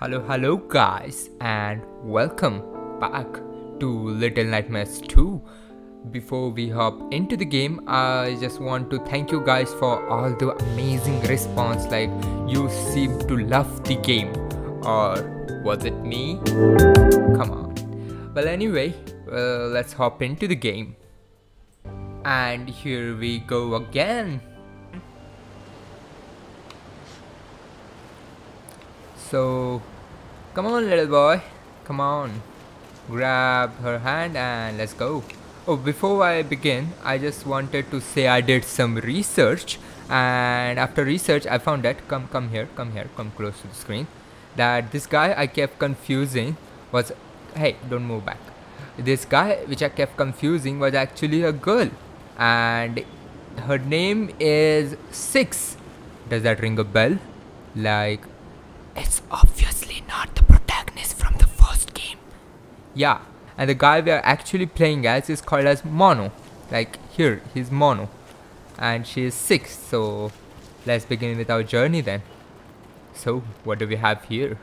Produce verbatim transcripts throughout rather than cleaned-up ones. Hello, hello guys, and welcome back to Little Nightmares two. Before we hop into the game, I just want to thank you guys for all the amazing response. Like, you seem to love the game. Or was it me? Come on. Well, anyway, uh, let's hop into the game. And here we go again. So, come on little boy, come on, grab her hand and let's go. Oh, before I begin, I just wanted to say I did some research, and after research I found that, come come here, come here, come close to the screen, that this guy I kept confusing was, hey, don't move back. This guy which I kept confusing was actually a girl, and her name is Six. Does that ring a bell? Like, it's obviously not the protagonist from the first game. Yeah, and the guy we are actually playing as is called as Mono. Like, here, he's Mono. And she is six, so let's begin with our journey then. So, what do we have here?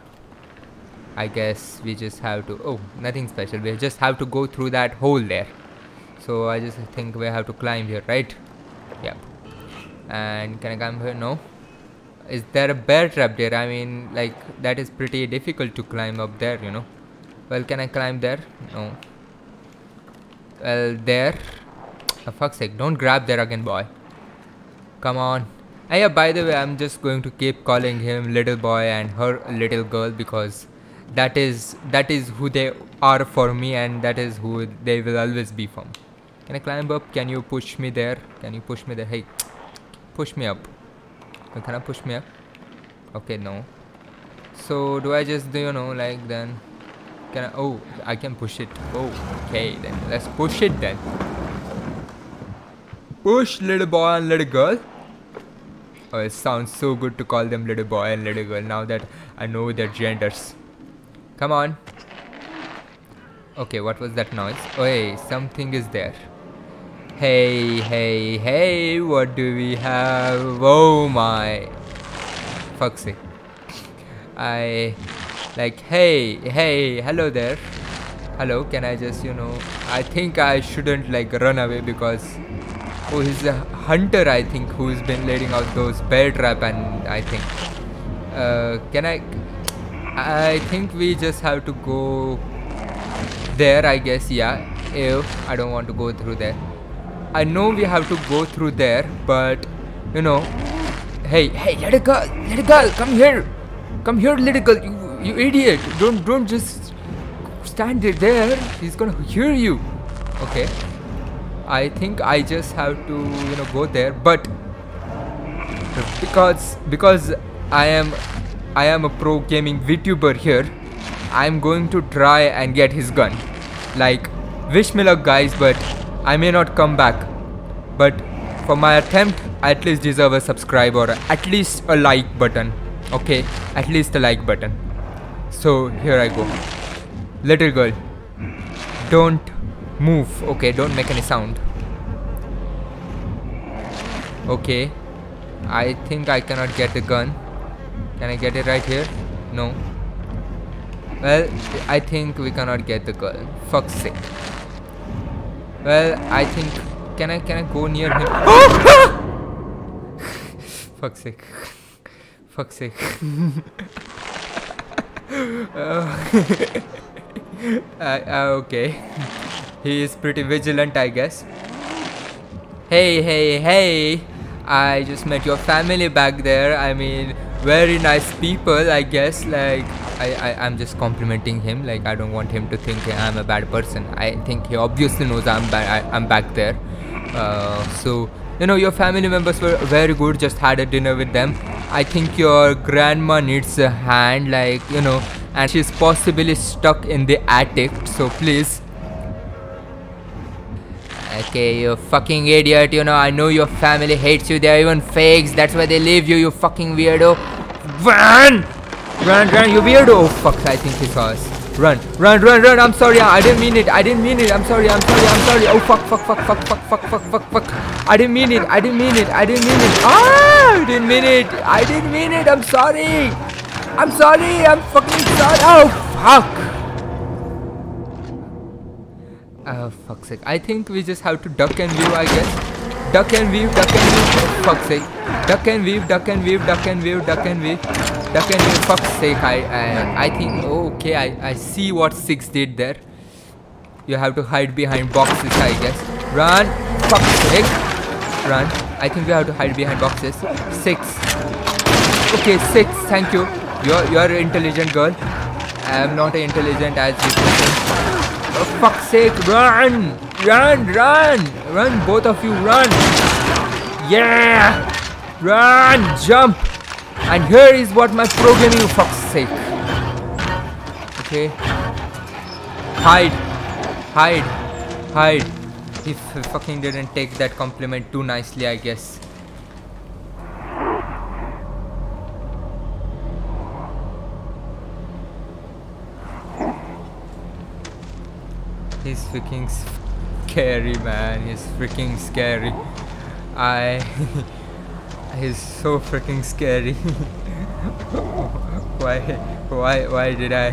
I guess we just have to... Oh, nothing special. We just have to go through that hole there. So, I just think we have to climb here, right? Yep. And can I climb here? No. Is there a bear trap there? I mean, like, that is pretty difficult to climb up there, you know. Well, can I climb there? No. Well, there. For fuck's sake, don't grab there again, boy. Come on. Oh yeah, by the way, I'm just going to keep calling him little boy and her little girl, because that is, that is who they are for me, and that is who they will always be for me. Can I climb up? Can you push me there? Can you push me there? Hey, push me up. Can I push me up? Okay, no. So do I just, do you know, like, then can I, oh, I can push it. Oh, okay, then let's push it then. Push, little boy and little girl. Oh, it sounds so good to call them little boy and little girl now that I know their genders. Come on. Okay, what was that noise? Oh, hey, something is there. Hey, hey, hey, what do we have? Oh my... Fuck's sake. I... Like, hey, hey, hello there. Hello, can I just, you know... I think I shouldn't, like, run away because... Oh, he's a hunter, I think, who's been letting out those bear trap and I think... Uh, can I... I think we just have to go... There, I guess, yeah. Ew, I don't want to go through there. I know we have to go through there, but you know, hey, hey, little girl, little girl, come here, come here, little girl, you, you idiot! Don't, don't just stand there. There, he's gonna hear you. Okay, I think I just have to, you know, go there, but because because I am, I am a pro gaming VTuber here, I'm going to try and get his gun. Like, wish me luck, guys, but I may not come back, but for my attempt, I at least deserve a subscribe or at least a like button. Okay, at least a like button. So here I go. Little girl, don't move. Okay, don't make any sound. Okay, I think I cannot get the gun. Can I get it right here? No. Well, I think we cannot get the girl. Fuck's sake. Well, I think, can I, can I go near him? Oh! Fuck's sake. Fuck's sake. uh, uh, okay. He is pretty vigilant, I guess. Hey, hey, hey. I just met your family back there. I mean, very nice people, I guess. Like, I, I, I'm just complimenting him. Like, I don't want him to think I'm a bad person. I think he obviously knows I'm bad. I'm back there. Uh, so, you know, your family members were very good. Just had a dinner with them. I think your grandma needs a hand, like, you know, and she's possibly stuck in the attic. So please. Okay, you fucking idiot. You know, I know your family hates you. They're even fakes. That's why they leave you. You fucking weirdo. Van! Run, run, you weirdo! Oh, fuck, I think he saw us. Run, run, run, run, I'm sorry, I didn't mean it, I didn't mean it, I'm sorry, I'm sorry, I'm sorry, oh, fuck, fuck, fuck, fuck, fuck, fuck, fuck, fuck, fuck, I didn't mean it, I didn't mean it, I didn't mean it, ah, I didn't mean it, I didn't mean it, I'm sorry, I'm sorry, I'm fucking sorry. Oh, fuck. Oh, fuck's sake. I think we just have to duck and weave, I guess. Duck and weave, duck and weave. Fuck's sake. Duck and weave, duck and weave, duck and weave, duck and weave. Duck and weave, fuck's sake. I, I, I think, okay, I, I see what Six did there. You have to hide behind boxes, I guess. Run, fuck's sake. Run. I think we have to hide behind boxes. Six. Okay, Six, thank you. You're, you're an intelligent girl. I'm not intelligent as you think. Oh, fuck's sake, run! Run, run! Run, both of you, run! Yeah! Run, jump! And here is what my programming is, fuck's sake. Okay. Hide. Hide. Hide. He fucking didn't take that compliment too nicely, I guess. He's freaking scary, man. He's freaking scary. I... He's so freaking scary. Why... Why... Why did I...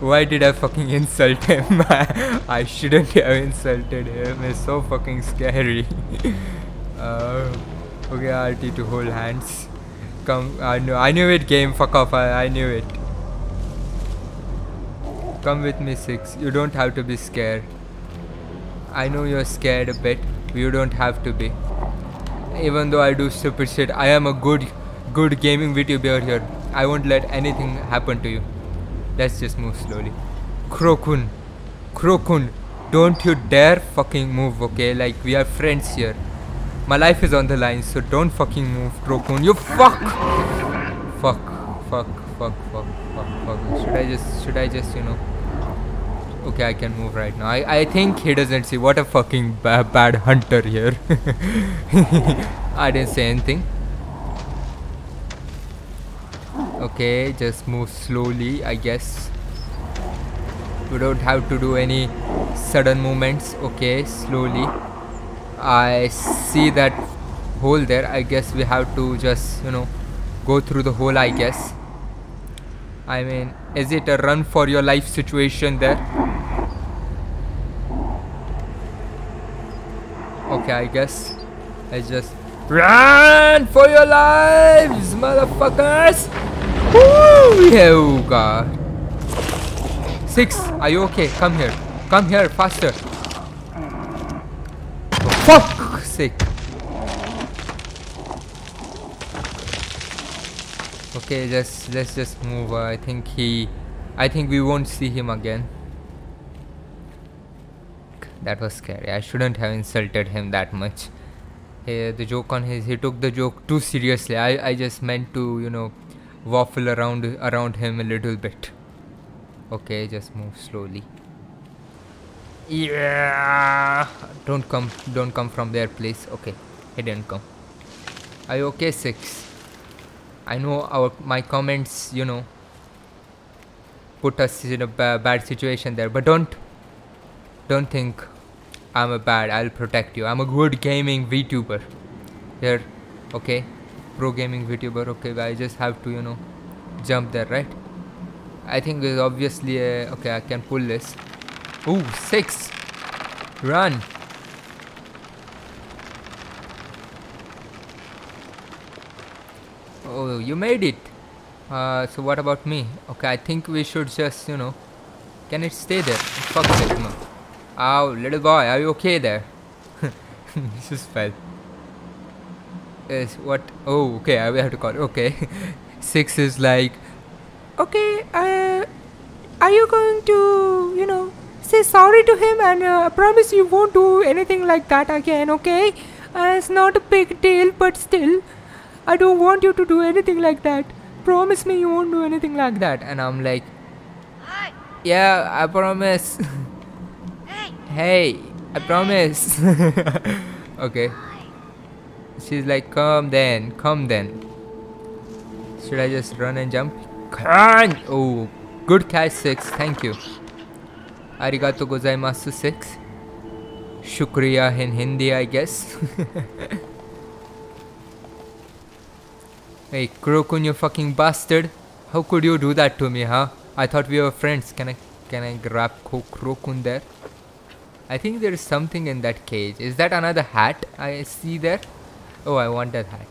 Why did I fucking insult him? I shouldn't have insulted him. He's so fucking scary. uh, okay, R T to hold hands. Come... I knew, I knew it, game. Fuck off. I, I knew it. Come with me, Six. You don't have to be scared. I know you're scared a bit. You don't have to be. Even though I do stupid shit, I am a good, good gaming VTuber here. I won't let anything happen to you. Let's just move slowly. Krokoon. Krokoon. Don't you dare fucking move, okay? Like, we are friends here. My life is on the line, so don't fucking move, Krokoon. You fuck! Fuck. Fuck. Fuck. Fuck. Fuck. Fuck. Should I just, should I just, you know... Okay, I can move right now. I, I think he doesn't see. What a fucking ba bad hunter here. I didn't say anything. Okay, just move slowly, I guess. We don't have to do any sudden movements. Okay, slowly. I see that hole there. I guess we have to just, you know, go through the hole, I guess. I mean, is it a run for your life situation there? Okay, I guess I just run for your lives, motherfuckers! Woo! Oh god. Six, are you okay? Come here. Come here faster. Oh, fuck! Six. Okay, just let's just move. Uh, I think he, I think we won't see him again. That was scary. I shouldn't have insulted him that much. He, the joke on his, he took the joke too seriously. I, I just meant to, you know, waffle around around him a little bit. Okay, just move slowly. Yeah. Don't come, don't come from there, please. Okay, he didn't come. Are you okay, Six? I know our my comments, you know, put us in a ba bad situation there, but don't, don't think I'm a bad. I'll protect you. I'm a good gaming VTuber here, okay? Pro gaming VTuber, okay? I just have to, you know, jump there, right? I think there's obviously a, okay. I can pull this. Ooh, Six, run. Oh, you made it. Uh, so what about me? Okay, I think we should just, you know... Can it stay there? Fuck it, no. Ow, little boy, are you okay there? This just fell. Yes, what? Oh, okay, I will have to call. Okay. Six is like... Okay, uh, are you going to, you know, say sorry to him? And uh, I promise you won't do anything like that again, okay? Uh, it's not a big deal, but still... I don't want you to do anything like that. Promise me you won't do anything like that. And I'm like, yeah, I promise. Hey, hey, I promise. Okay. She's like, come then, come then. Should I just run and jump? Oh, good catch, Six. Thank you. Arigato gozaimasu, Six. Shukriya in Hindi, I guess. Hey, Krokoon, you fucking bastard. How could you do that to me, huh? I thought we were friends. Can I can I grab Krokoon there? I think there is something in that cage. Is that another hat I see there? Oh, I want that hat.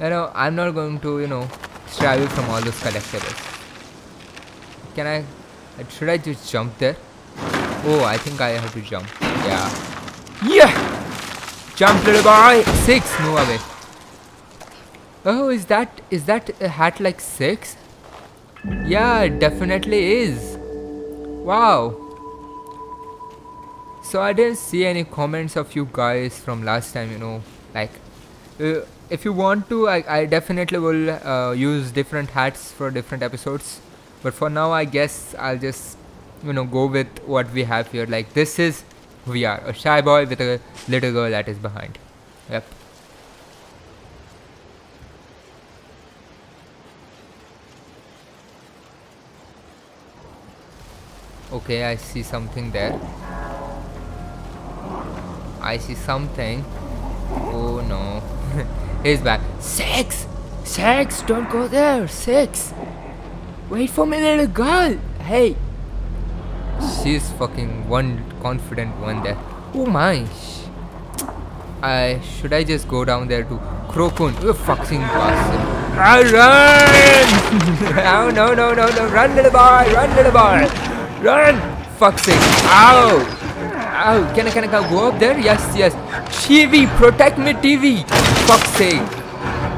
You know, I'm not going to, you know, shy away from all those collectibles. Can I... Should I just jump there? Oh, I think I have to jump. Yeah. Yeah! Jump, little boy! Six! Move away. Oh, is that... Is that a hat like Six? Yeah, it definitely is. Wow. So I didn't see any comments of you guys from last time, you know, like, uh, if you want to, I, I definitely will uh, use different hats for different episodes, but for now I guess I'll just, you know, go with what we have here. Like, this is who we are, a shy boy with a little girl that is behind. Yep. Okay, I see something there. I see something. Oh no. He's back. Six! Six! Don't go there! Six! Wait for me, little girl! Hey! She's fucking one confident one there. Oh my! I should I just go down there to Krokoon? You fucking bastard! I run! No, no, no, no! Run, little boy! Run, little boy! Run! Fuck Six! Ow! Oh, can I, can I go up there? Yes, yes. T V, protect me, T V. Fuck's sake.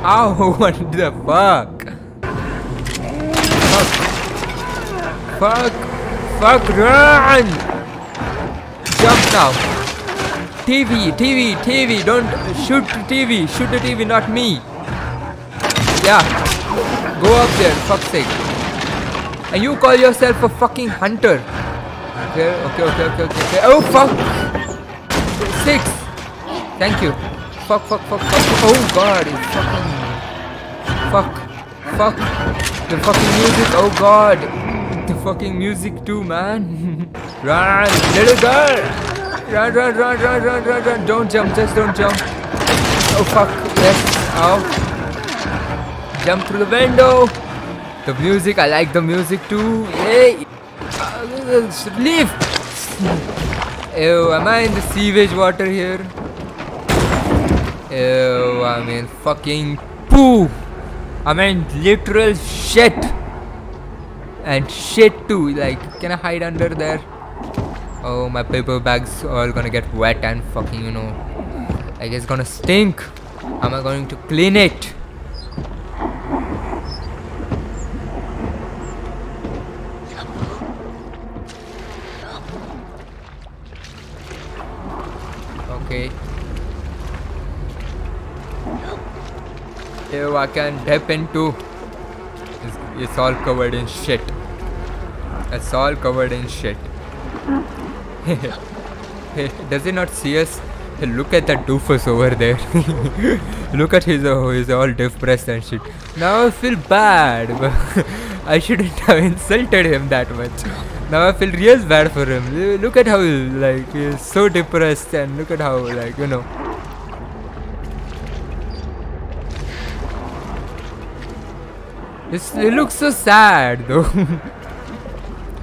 Ow, what the fuck? Fuck. Fuck. Fuck, run. Jump now. T V, T V, T V. Don't shoot the T V. Shoot the T V, not me. Yeah. Go up there, fuck's sake. And you call yourself a fucking hunter. Okay, okay, okay, okay, okay. Oh, fuck! Six! Thank you. Fuck, fuck, fuck, fuck. Oh, God. It's fucking... Fuck. Fuck. The fucking music. Oh, God. The fucking music too, man. Run, little girl! Run, run, run, run, run, run, run. Don't jump. Just don't jump. Oh, fuck. Yes. Ow. Jump through the window. The music. I like the music too. Yay! Leave! Ew, am I in the sewage water here? Ew, I mean fucking poo! I mean literal shit! And shit too, like, can I hide under there? Oh, my paper bags are gonna get wet and fucking, you know, like it's gonna stink! Am I going to clean it? Ew, I can dip into. It's, it's all covered in shit. It's all covered in shit. Does he not see us? Look at that doofus over there. Look at his, oh, he's all depressed and shit. Now I feel bad. I shouldn't have insulted him that much. Now I feel real bad for him. Look at how like he's so depressed and look at how like, you know. It's, it looks so sad though.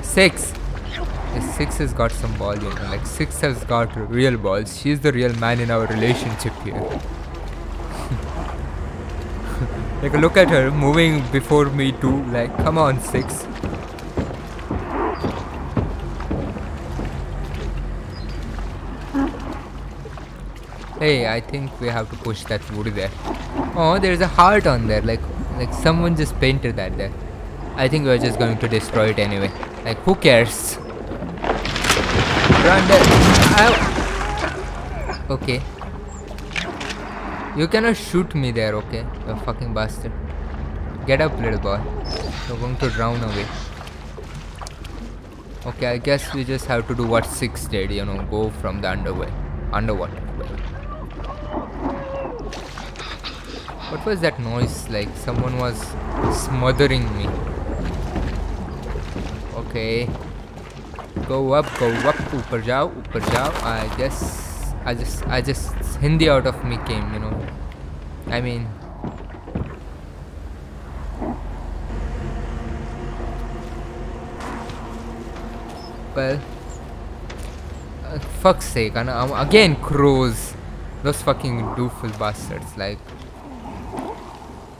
Six. Six has got some balls, you know. Like, Six has got real balls. She's the real man in our relationship here. Like, look at her moving before me too. Like, come on, Six. Hey, I think we have to push that wood there. Oh, there's a heart on there. Like. Like, someone just painted that there. I think we're just going to destroy it anyway. Like, who cares? Run there. Ow. Okay. You cannot shoot me there, okay? You fucking bastard. Get up, little boy. You're going to drown away. Okay, I guess we just have to do what Six did, you know, go from the underway. Underwater. What was that noise? Like someone was smothering me. Okay. Go up, go up, upar jao, upar jao. I guess I just I just Hindi out of me came, you know. I mean people. Uh, fuck's sake, and um, again crows. Those fucking doofus bastards, like.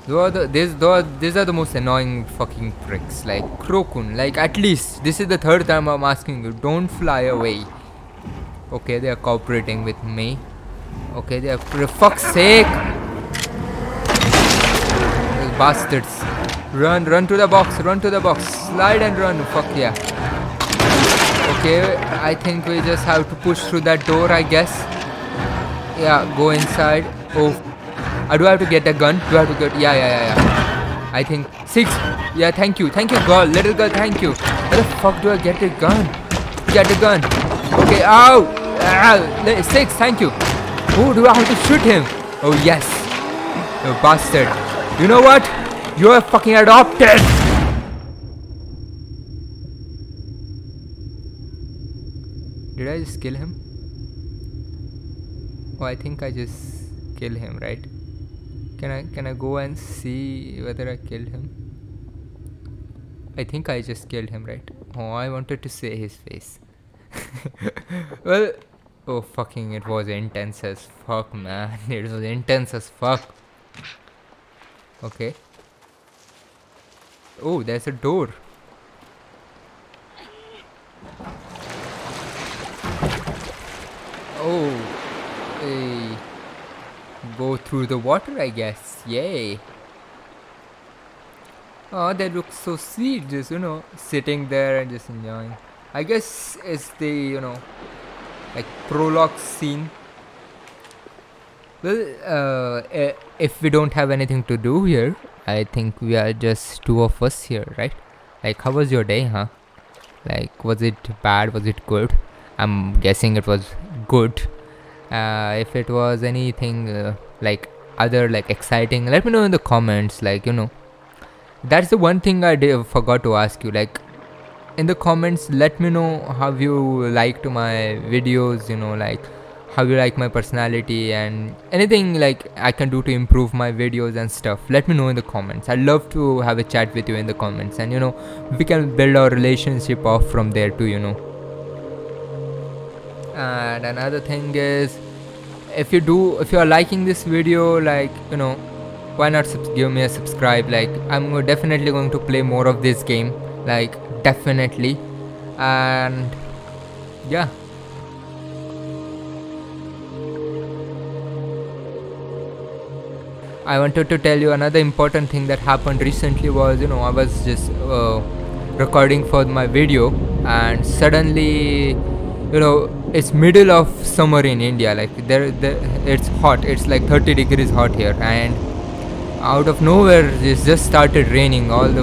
Those are, the, these, those, these are the most annoying fucking pricks. Like, Krokoon, like, at least, this is the third time I'm asking you, don't fly away. Okay, they are cooperating with me. Okay, they are, for fuck's sake! Those bastards. Run, run to the box, run to the box. Slide and run, fuck yeah. Okay, I think we just have to push through that door, I guess. Yeah, go inside. Oh. I do have to get a gun. Do I have to get? Yeah, yeah, yeah, yeah. I think six. Yeah, thank you, thank you, girl, little girl, thank you. Where the fuck do I get a gun? Get a gun. Okay. Ow. Ow. Six. Thank you. Oh, do I have to shoot him? Oh yes. You bastard. You know what? You are fucking adopted. Did I just kill him? Oh, I think I just kill him, right? Can I can I go and see whether I killed him? I think I just killed him, right? Oh, I wanted to say his face. Well, oh fucking, it was intense as fuck, man. It was intense as fuck. Okay. Oh, there's a door. Oh, hey. Go through the water, I guess. Yay. Oh, they look so sweet, just, you know, sitting there and just enjoying. I guess it's the, you know, like prologue scene. Well, uh, if we don't have anything to do here, I think we are just two of us here, right? Like, how was your day, huh? Like, was it bad? Was it good? I'm guessing it was good. Uh, if it was anything uh, like other like exciting, let me know in the comments. Like, you know, that's the one thing I did, forgot to ask you. Like, in the comments, let me know how you liked my videos, you know, like how you like my personality and anything like I can do to improve my videos and stuff. Let me know in the comments. I'd love to have a chat with you in the comments, and you know, we can build our relationship off from there too, you know. And another thing is, if you do if you are liking this video, like, you know, why not give me a subscribe. Like, I'm definitely going to play more of this game, like, definitely. And yeah. I wanted to tell you another important thing that happened recently was, you know, I was just uh, recording for my video, and suddenly, you know, it's middle of summer in India, like there, there it's hot, it's like thirty degrees hot here, and out of nowhere it just started raining. All the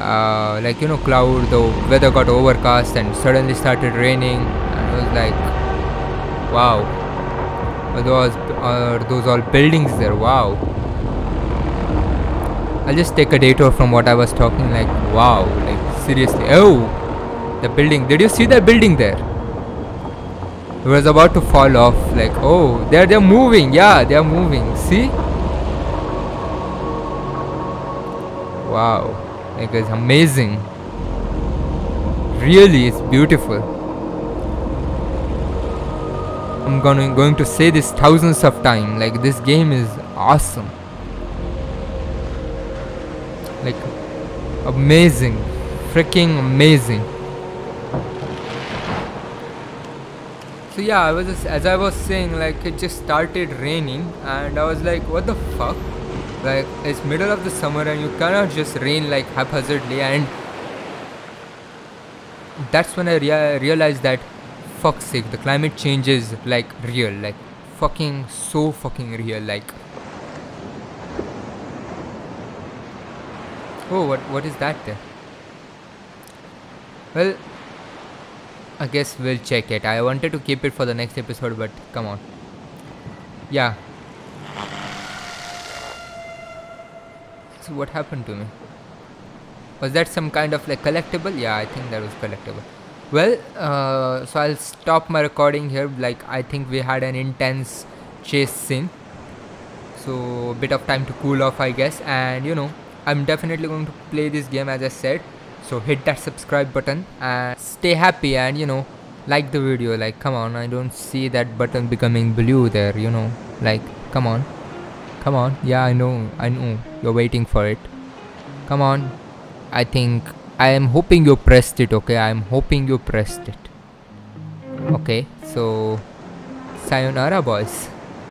uh, like, you know, cloud, the weather got overcast and suddenly started raining, and I was like, wow, are those, are those all buildings there? Wow. I'll just take a detour from what I was talking, like, wow, like seriously. Oh, the building, did you see that building there? It was about to fall off, like, oh, they're, they're moving, yeah, they're moving, see? Wow, like, it's amazing. Really, it's beautiful. I'm gonna, going to say this thousands of times, like, this game is awesome. Like, amazing, freaking amazing. So yeah, I was just, as I was saying, like, it just started raining, and I was like, what the fuck? Like, it's middle of the summer and you cannot just rain like haphazardly. And that's when I rea realized that, fuck's sake, the climate change is like real, like fucking so fucking real, like. Oh, what what is that there? Well, I guess we'll check it. I wanted to keep it for the next episode, but come on. Yeah. So what happened to me? Was that some kind of like collectible? Yeah, I think that was collectible. Well, uh, so I'll stop my recording here. Like, I think we had an intense chase scene. So a bit of time to cool off, I guess. And you know, I'm definitely going to play this game, as I said. So hit that subscribe button and stay happy, and you know, like the video. Like, come on, I don't see that button becoming blue there, you know, like, come on, come on. Yeah, I know, I know, you're waiting for it. Come on. I think, I am hoping you pressed it, okay? I am hoping you pressed it. Okay, so sayonara, boys.